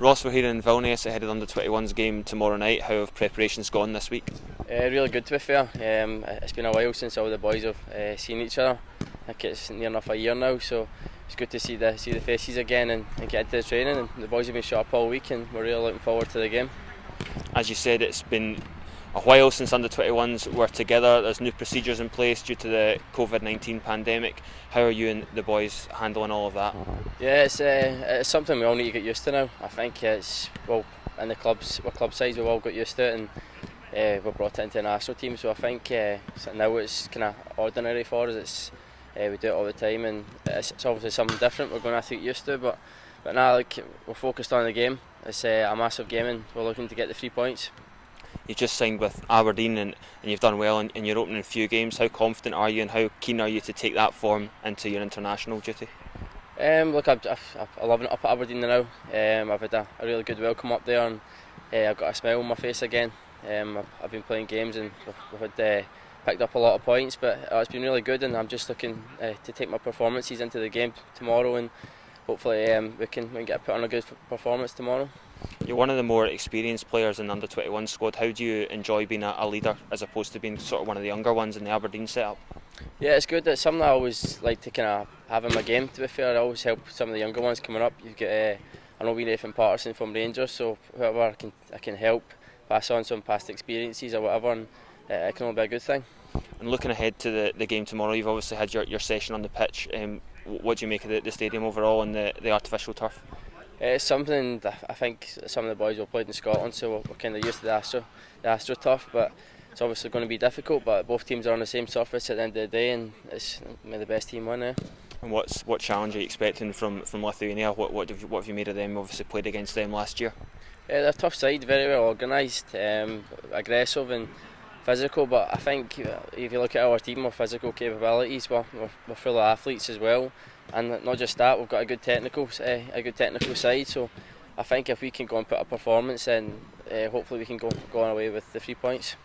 Ross, we're here in Vilnius ahead of the Under-21s game tomorrow night. How have preparations gone this week? Really good, to be fair. It's been a while since all the boys have seen each other. I think it's near enough a year now, so it's good to see the faces again and get into the training. And the boys have been shot up all week and we're really looking forward to the game. As you said, it's been a while since Under-21s were together. There's new procedures in place due to the COVID-19 pandemic. How are you and the boys handling all of that? Yeah, it's something we all need to get used to now. I think it's, well, in the clubs, we're club sides, we've all got used to it, and we're brought it into the national team. So I think now it's kind of ordinary for us. We do it all the time, and it's obviously something different we're going to have to get used to. But now, like, we're focused on the game. It's a massive game, and we're looking to get the 3 points. You just signed with Aberdeen and you've done well in your opening few games. How confident are you and how keen are you to take that form into your international duty? Look, I love it up at Aberdeen now. I've had a really good welcome up there, and I've got a smile on my face again. I've been playing games and we've had, picked up a lot of points, but it's been really good, and I'm just looking to take my performances into the game tomorrow, and hopefully we can get put on a good performance tomorrow. You're one of the more experienced players in the Under-21 squad. How do you enjoy being a leader as opposed to being sort of one of the younger ones in the Aberdeen setup? Yeah, it's good. It's something I always like to kind of have in my game, to be fair. I always help some of the younger ones coming up. You've got, I know we Nathan Patterson from Rangers, so whoever I can help, pass on some past experiences or whatever, and it can only be a good thing. And looking ahead to the game tomorrow, you've obviously had your session on the pitch. What do you make of the stadium overall and the artificial turf? It's something that I think some of the boys have played in Scotland, so we're kind of used to the Astro turf, but it's obviously going to be difficult. But both teams are on the same surface at the end of the day, and it's the best team win there. And what challenge are you expecting from Lithuania? What have you made of them? Obviously played against them last year. They're a tough side, very well organised, aggressive and physical, but I think if you look at our team, our physical capabilities, we're full of athletes as well, and not just that, we've got a good technical side. So I think if we can go and put a performance, then hopefully we can go on away with the 3 points.